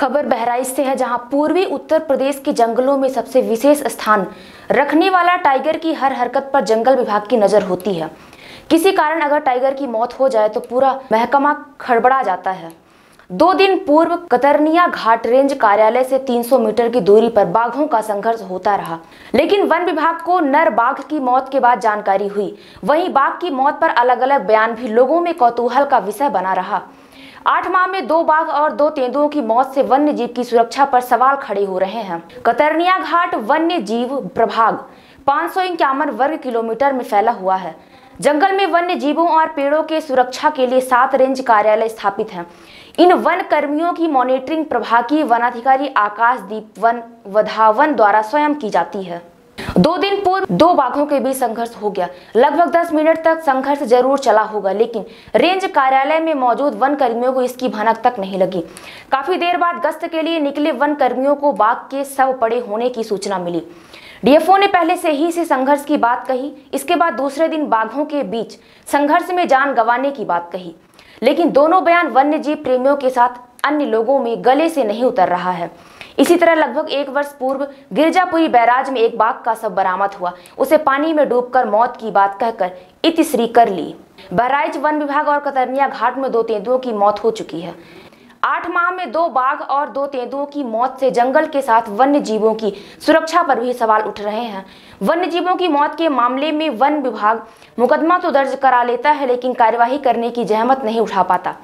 खबर बहराइच से है, जहां पूर्वी उत्तर प्रदेश के जंगलों में सबसे विशेष स्थान रखने वाला टाइगर की हर हरकत पर जंगल विभाग की नजर होती है। किसी कारण अगर टाइगर की मौत हो जाए तो पूरा महकमा खड़बड़ा जाता है। 2 दिन पूर्व कतरनिया घाट रेंज कार्यालय से 300 मीटर की दूरी पर बाघों का संघर्ष होता रहा, लेकिन वन विभाग को नर बाघ की मौत के बाद जानकारी हुई। वहीं बाघ की मौत पर अलग अलग बयान भी लोगों में कौतूहल का विषय बना रहा। 8 माह में 2 बाघ और 2 तेंदुओं की मौत से वन्य जीव की सुरक्षा पर सवाल खड़े हो रहे हैं। कतरनिया घाट वन्य जीव प्रभाग 551 वर्ग किलोमीटर में फैला हुआ है। जंगल में वन्य जीवों और पेड़ों के सुरक्षा के लिए 7 रेंज कार्यालय स्थापित हैं। इन वन कर्मियों की मॉनिटरिंग प्रभागीय वनाधिकारी आकाश दीप वन वधावन द्वारा स्वयं की जाती है। 2 दिन पूर्व 2 बाघों के बीच संघर्ष हो गया। लगभग 10 मिनट तक संघर्ष जरूर चला होगा, लेकिन रेंज कार्यालय में मौजूद वन कर्मियों को इसकी भनक तक नहीं लगी। काफी देर बाद गश्त के लिए निकले वन कर्मियों को बाघ के शव पड़े होने की सूचना मिली। डीएफओ ने पहले से ही से संघर्ष की बात कही। इसके बाद दूसरे दिन बाघों के बीच संघर्ष में जान गंवाने की बात कही, लेकिन दोनों बयान वन्य जीव प्रेमियों के साथ अन्य लोगों में गले से नहीं उतर रहा है। इसी तरह लगभग 1 वर्ष पूर्व गिरजापुरी बैराज में एक बाघ का शव बरामद हुआ। उसे पानी में डूबकर मौत की बात कहकर इतिश्री कर ली। बहराइच वन विभाग और कतरनिया घाट में 2 तेंदुओं की मौत हो चुकी है। 8 माह में 2 बाघ और 2 तेंदुओं की मौत से जंगल के साथ वन्य जीवों की सुरक्षा पर भी सवाल उठ रहे हैं। वन्य जीवों की मौत के मामले में वन विभाग मुकदमा तो दर्ज करा लेता है, लेकिन कार्यवाही करने की जहमत नहीं उठा पाता।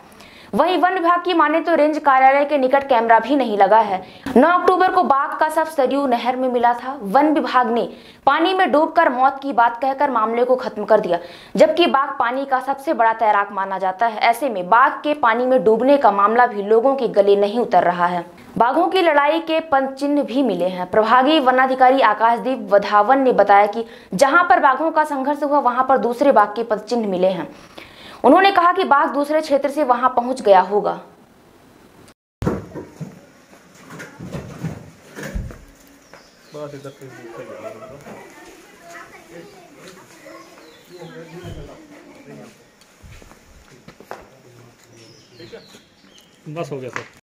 वहीं वन विभाग की माने तो रेंज कार्यालय के निकट कैमरा भी नहीं लगा है। 9 अक्टूबर को बाघ का शव सरयू नहर में मिला था। वन विभाग ने पानी में डूबकर मौत की बात कहकर मामले को खत्म कर दिया, जबकि बाघ पानी का सबसे बड़ा तैराक माना जाता है। ऐसे में बाघ के पानी में डूबने का मामला भी लोगों के गले नहीं उतर रहा है। बाघों की लड़ाई के पंचचिन्ह भी मिले हैं। प्रभागीय वनाधिकारी आकाशदीप वधावन ने बताया कि जहां पर बाघों का संघर्ष हुआ वहां पर दूसरे बाघ के पंचचिन्ह मिले हैं। उन्होंने कहा कि बाघ दूसरे क्षेत्र से वहां पहुंच गया होगा। बस हो गया सर।